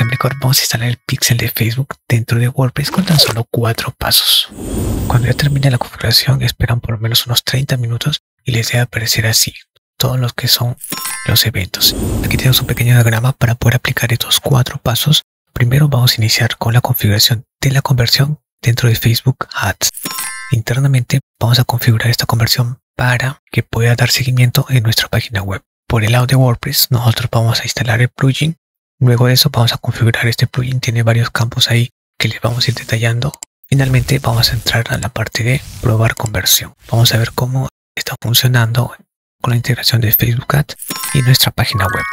amigos de MarioCorp, vamos a instalar el pixel de Facebook dentro de WordPress con tan solo 4 pasos. Cuando ya termine la configuración, esperan por lo menos unos 30 minutos y les debe aparecer así todos los que son los eventos. Aquí tenemos un pequeño diagrama para poder aplicar estos 4 pasos. Primero vamos a iniciar con la configuración de la conversión dentro de Facebook Ads. Internamente vamos a configurar esta conversión para que pueda dar seguimiento en nuestra página web. Por el lado de WordPress, nosotros vamos a instalar el plugin. Luego de eso vamos a configurar este plugin. Tiene varios campos ahí que les vamos a ir detallando. Finalmente vamos a entrar a la parte de probar conversión. Vamos a ver cómo está funcionando con la integración de Facebook Ads y nuestra página web.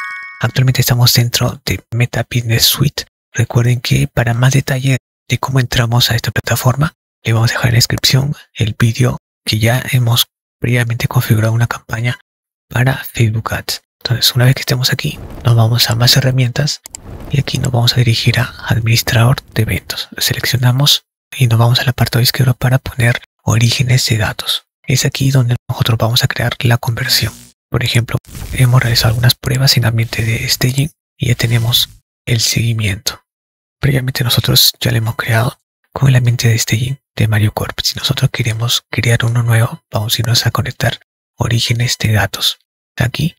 Actualmente estamos dentro de Meta Business Suite. Recuerden que para más detalle de cómo entramos a esta plataforma, le vamos a dejar en la descripción el vídeo que ya hemos previamente configurado una campaña para Facebook Ads. Entonces, una vez que estemos aquí, nos vamos a más herramientas y aquí nos vamos a dirigir a administrador de eventos. Seleccionamos y nos vamos al apartado izquierdo para poner orígenes de datos. Es aquí donde nosotros vamos a crear la conversión. Por ejemplo, hemos realizado algunas pruebas en ambiente de staging y ya tenemos el seguimiento. Previamente nosotros ya lo hemos creado con el ambiente de staging de MarioCorp. Si nosotros queremos crear uno nuevo, vamos a irnos a conectar orígenes de datos. Aquí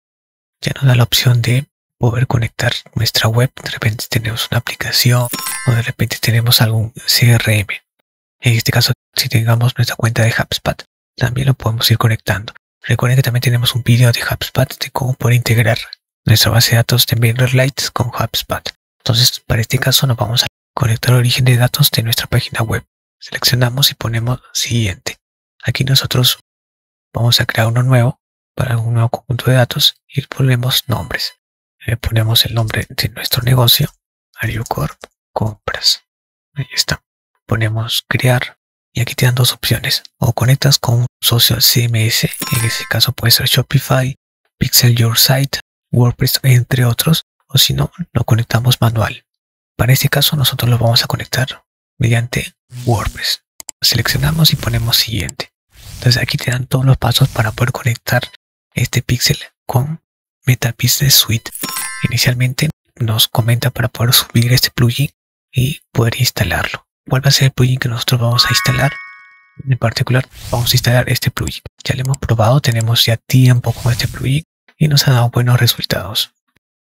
ya nos da la opción de poder conectar nuestra web. De repente tenemos una aplicación o de repente tenemos algún CRM. En este caso, si tengamos nuestra cuenta de HubSpot, también lo podemos ir conectando. Recuerden que también tenemos un vídeo de HubSpot de cómo poder integrar nuestra base de datos de MailerLite con HubSpot. Entonces, para este caso nos vamos a conectar origen de datos de nuestra página web. Seleccionamos y ponemos siguiente. Aquí nosotros vamos a crear uno nuevo para un nuevo conjunto de datos y ponemos nombres. Le ponemos el nombre de nuestro negocio, Ariucorp Compras. Ahí está. Ponemos crear y aquí te dan dos opciones. O conectas con un socio CMS, en este caso puede ser Shopify, Pixel Your Site, WordPress, entre otros, o si no, lo conectamos manual. Para este caso nosotros lo vamos a conectar mediante WordPress. Seleccionamos y ponemos siguiente. Entonces aquí te dan todos los pasos para poder conectar este pixel con Meta Business Suite. Inicialmente nos comenta para poder subir este plugin y poder instalarlo. ¿Cuál va a ser el plugin que nosotros vamos a instalar? En particular vamos a instalar este plugin. Ya lo hemos probado, tenemos ya tiempo con este plugin y nos ha dado buenos resultados.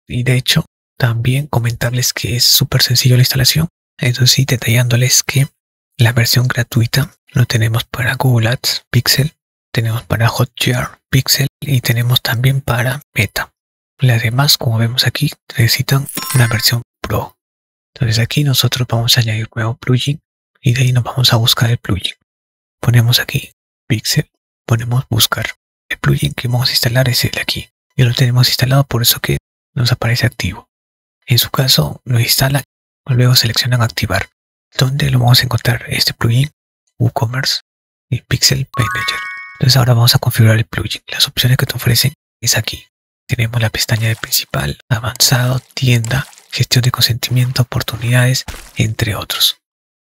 Y de hecho, también comentarles que es súper sencillo la instalación. Eso sí, detallándoles que la versión gratuita lo tenemos para Google Ads Pixel, tenemos para Hotjar Pixel y tenemos también para Meta. Las demás, como vemos aquí, necesitan una versión Pro. Entonces aquí nosotros vamos a añadir nuevo plugin y de ahí nos vamos a buscar el plugin. Ponemos aquí Pixel, ponemos buscar. El plugin que vamos a instalar es el de aquí. Ya lo tenemos instalado, por eso que nos aparece activo. En su caso lo instalan, luego seleccionan activar. ¿Dónde lo vamos a encontrar este plugin? WooCommerce y Pixel Manager. Entonces ahora vamos a configurar el plugin. Las opciones que te ofrecen es aquí. Tenemos la pestaña de principal, avanzado, tienda, gestión de consentimiento, oportunidades, entre otros.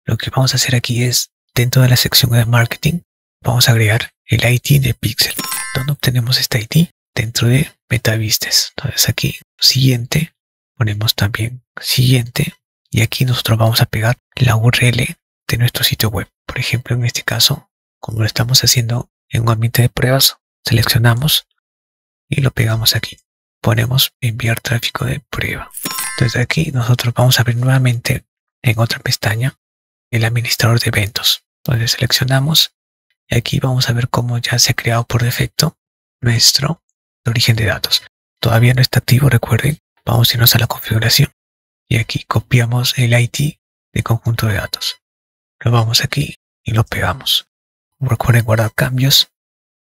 Lo que vamos a hacer aquí es, dentro de la sección de marketing, vamos a agregar el ID de Pixel. ¿Dónde obtenemos este ID? Dentro de Meta Business. Entonces aquí, siguiente, ponemos también siguiente y aquí nosotros vamos a pegar la URL de nuestro sitio web. Por ejemplo, en este caso, como lo estamos haciendo en un ambiente de pruebas, seleccionamos y lo pegamos aquí. Ponemos enviar tráfico de prueba. Entonces aquí nosotros vamos a abrir nuevamente en otra pestaña el administrador de eventos. Entonces seleccionamos y aquí vamos a ver cómo ya se ha creado por defecto nuestro origen de datos. Todavía no está activo, recuerden. Vamos a irnos a la configuración y aquí copiamos el ID de conjunto de datos. Lo vamos aquí y lo pegamos. Recuerden guardar cambios.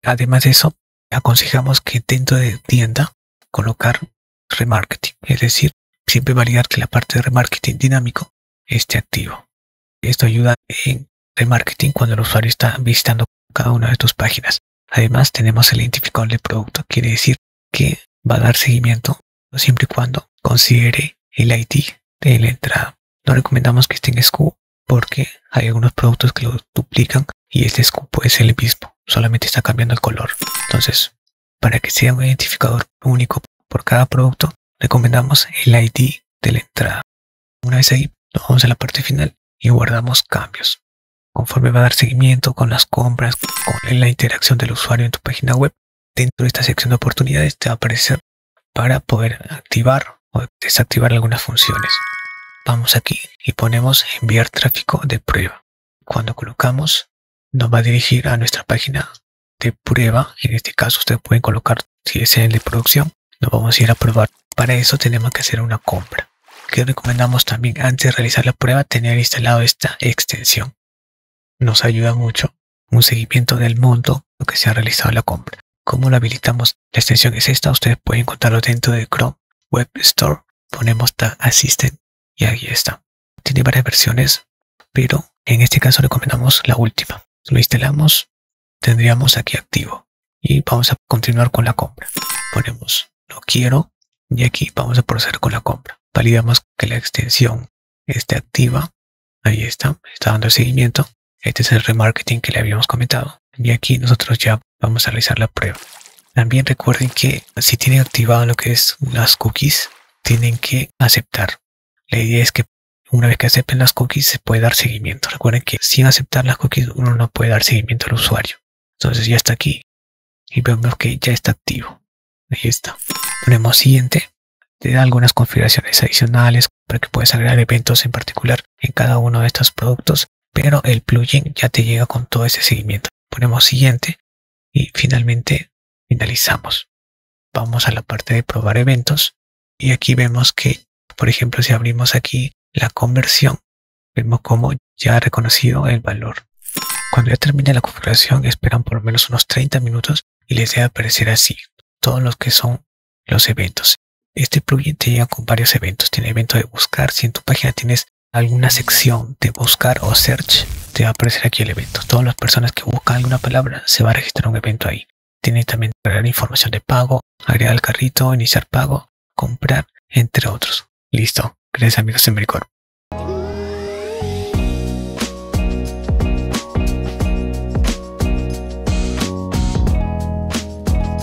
Además de eso, aconsejamos que dentro de tienda colocar remarketing. Es decir, siempre validar que la parte de remarketing dinámico esté activo. Esto ayuda en remarketing cuando el usuario está visitando cada una de tus páginas. Además, tenemos el identificador de producto. Quiere decir que va a dar seguimiento siempre y cuando considere el ID de la entrada. No recomendamos que esté en SKU porque hay algunos productos que lo duplican y este SKU puede ser el mismo, solamente está cambiando el color. Entonces, para que sea un identificador único por cada producto, recomendamos el ID de la entrada. Una vez ahí, nos vamos a la parte final y guardamos cambios. Conforme va a dar seguimiento con las compras, con la interacción del usuario en tu página web, dentro de esta sección de oportunidades te va a aparecer para poder activar o desactivar algunas funciones. Vamos aquí y ponemos enviar tráfico de prueba. Cuando colocamos, nos va a dirigir a nuestra página de prueba. En este caso, ustedes pueden colocar, si es el de producción, nos vamos a ir a probar. Para eso tenemos que hacer una compra. Que recomendamos también antes de realizar la prueba tener instalado esta extensión. Nos ayuda mucho un seguimiento del monto lo que se ha realizado la compra. ¿Cómo lo habilitamos? La extensión es esta, ustedes pueden encontrarlo dentro de Chrome Web Store. Ponemos Tag Assistant y ahí está. Tiene varias versiones, pero en este caso recomendamos la última. Lo instalamos, tendríamos aquí activo y vamos a continuar con la compra. Ponemos no quiero y aquí vamos a proceder con la compra. Validamos que la extensión esté activa. Ahí está dando el seguimiento. Este es el remarketing que le habíamos comentado. Y aquí nosotros ya vamos a realizar la prueba. También recuerden que si tienen activado lo que es las cookies, tienen que aceptar. La idea es que una vez que acepten las cookies se puede dar seguimiento. Recuerden que sin aceptar las cookies uno no puede dar seguimiento al usuario. Entonces ya está aquí y vemos que ya está activo. Ahí está. Ponemos siguiente. Te da algunas configuraciones adicionales para que puedas agregar eventos en particular en cada uno de estos productos, pero el plugin ya te llega con todo ese seguimiento. Ponemos siguiente y finalmente finalizamos. Vamos a la parte de probar eventos y aquí vemos que, por ejemplo, si abrimos aquí la conversión, vemos cómo ya ha reconocido el valor. Cuando ya termina la configuración, esperan por lo menos unos 30 minutos y les debe aparecer así todos los que son los eventos. Este plugin te llega con varios eventos. Tiene evento de buscar. Si en tu página tienes alguna sección de buscar o search, te va a aparecer aquí el evento. Todas las personas que buscan alguna palabra se va a registrar un evento ahí. Tiene también agregar información de pago, agregar el carrito, iniciar pago, comprar, entre otros. Listo. Gracias amigos de MarioCorp.